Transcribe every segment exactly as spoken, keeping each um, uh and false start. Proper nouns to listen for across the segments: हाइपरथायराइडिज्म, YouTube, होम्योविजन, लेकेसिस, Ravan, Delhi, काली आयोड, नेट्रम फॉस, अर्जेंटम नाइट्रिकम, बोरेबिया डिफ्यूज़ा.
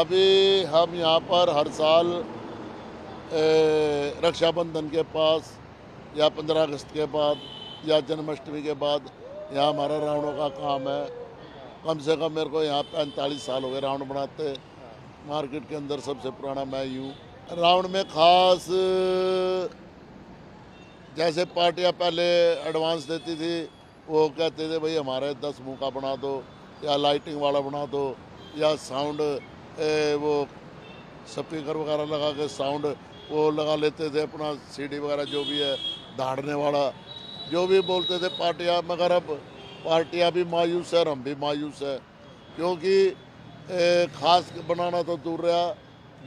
अभी हम यहाँ पर हर साल रक्षाबंधन के पास या पंद्रह अगस्त के बाद या जन्माष्टमी के बाद यहाँ हमारा रावणों का काम है। कम से कम मेरे को यहाँ पैंतालीस साल हो गए रावण बनाते। मार्केट के अंदर सबसे पुराना मैं ही हूँ। रावण में ख़ास जैसे पार्टियाँ पहले एडवांस देती थी, वो कहते थे भाई हमारे दस मुँह का बना दो या लाइटिंग वाला बना दो या साउंड ए, वो स्पीकर वगैरह लगा के साउंड वो लगा लेते थे, अपना सीडी वगैरह जो भी है धाड़ने वाला जो भी बोलते थे पार्टियाँ। मगर अब पार्टियाँ भी मायूस है और हम भी मायूस है, क्योंकि ए, खास बनाना तो दूर रहा,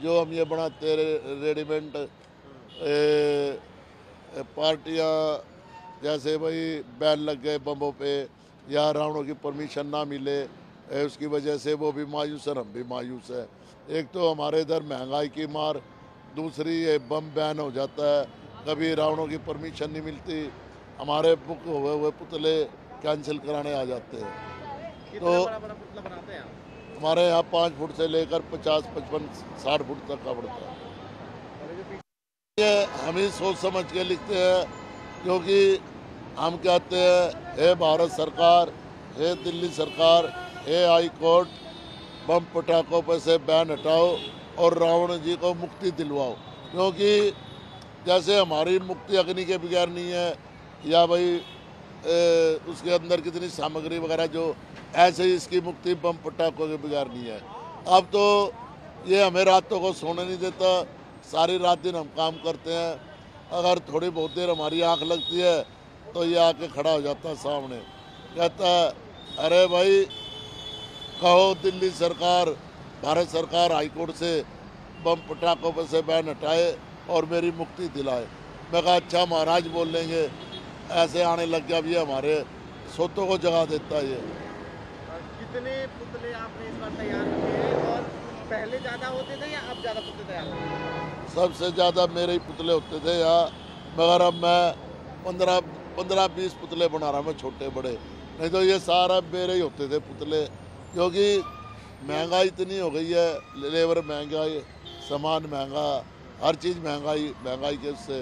जो हम ये बनाते रेडीमेड पार्टियाँ जैसे भाई बैन लग गए बम्बों पे या रावणों की परमिशन ना मिले, उसकी वजह से वो भी मायूस है हम भी मायूस है। एक तो हमारे इधर महंगाई की मार, दूसरी ये बम बैन हो जाता है, कभी रावणों की परमिशन नहीं मिलती, हमारे बुक हुए हुए पुतले कैंसिल कराने आ जाते हैं। तो हमारे यहाँ पाँच फुट से लेकर पचास पचपन साठ फुट तक का पड़ता है। ये हम ही सोच समझ के लिखते हैं, क्योंकि हम कहते हैं हे भारत सरकार, हे दिल्ली सरकार, हे हाई कोर्ट, बम पटाखों पर से बैन हटाओ और रावण जी को मुक्ति दिलवाओ। क्योंकि जैसे हमारी मुक्ति अग्नि के बगैर नहीं है या भाई ए, उसके अंदर कितनी सामग्री वगैरह, जो ऐसे ही इसकी मुक्ति बम पटाखों के बगैर नहीं है। अब तो ये हमें रातों को सोने नहीं देता, सारी रात दिन हम काम करते हैं। अगर थोड़ी बहुत देर हमारी आंख लगती है तो ये आके खड़ा हो जाता है सामने, कहता है अरे भाई कहो दिल्ली सरकार, भारत सरकार, हाईकोर्ट से बम पटाखों पर से बैन हटाए और मेरी मुक्ति दिलाए। मैं कहा अच्छा महाराज बोल लेंगे, ऐसे आने लग गया। अब ये हमारे सोतों को जगा देता है। ये कितने पुतले आपने इस बार तैयार किए हैं, और पहले ज़्यादा होते थे या अब ज़्यादा पुतले तैयार होते हैं? सबसे ज़्यादा मेरे ही पुतले होते थे यहाँ, मगर अब मैं पंद्रह पंद्रह बीस पुतले बना रहा हूँ, मैं छोटे बड़े, नहीं तो ये सारा मेरे ही होते थे पुतले। क्योंकि महंगाई इतनी हो गई है, लेबर महंगाई, सामान महंगा, हर चीज़ महंगाई महंगाई के उससे।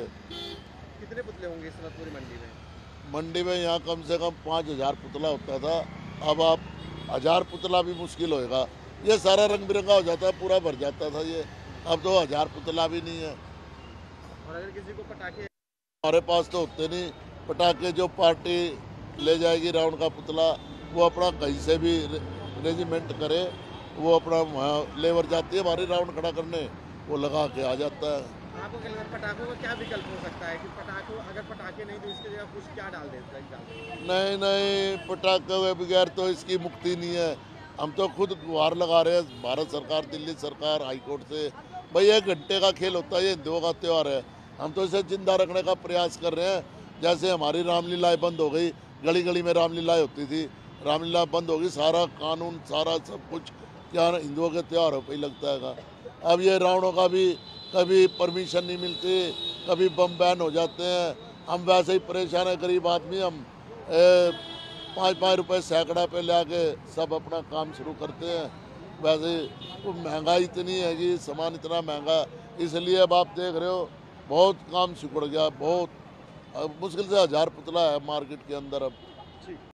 कितने पुतले होंगे इस वक्त पूरी मंडी में? मंडी में यहाँ कम से कम पाँच हज़ार पुतला होता था, अब आप हज़ार पुतला भी मुश्किल होएगा। ये सारा रंग बिरंगा हो जाता है, पूरा भर जाता था ये, अब तो हज़ार पुतला भी नहीं है। और अगर किसी को पटाखे हमारे पास तो होते नहीं, पटाखे जो पार्टी ले जाएगी राउंड का पुतला, वो अपना कहीं से भी रेजिमेंट करे, वो अपना वहाँ लेबर जाती है हमारी राउंड खड़ा करने, वो लगा के आ जाता है। आपको क्या लगता है पटाखों का क्या विकल्प हो सकता है कि पटाखों, अगर पटाखे नहीं तो इसकी जगह कुछ क्या डाल देते हैं? नहीं नहीं, पटाखों के बगैर तो इसकी मुक्ति नहीं है। हम तो खुद गुहार लगा रहे हैं भारत सरकार, दिल्ली सरकार, हाईकोर्ट से, भाई ये घंटे का खेल होता है, ये हिंदुओं का त्यौहार है, हम तो इसे जिंदा रखने का प्रयास कर रहे हैं। जैसे हमारी रामलीलाएँ बंद हो गई, गली गली में रामलीलाएँ होती थी, रामलीला बंद होगी, सारा कानून सारा सब कुछ क्या हिंदुओं के त्यौहारों पर ही लगता है। अब ये रावणों का भी कभी परमिशन नहीं मिलती, कभी बम बैन हो जाते हैं। हम वैसे ही परेशान है गरीब आदमी, हम पाँच पाँच रुपए सैकड़ा पे ले आके सब अपना काम शुरू करते हैं। वैसे तो महंगाई इतनी है कि सामान इतना महंगा, इसलिए अब आप देख रहे हो बहुत काम सिकुड़ गया, बहुत मुश्किल से हज़ार पुतला है मार्केट के अंदर अब।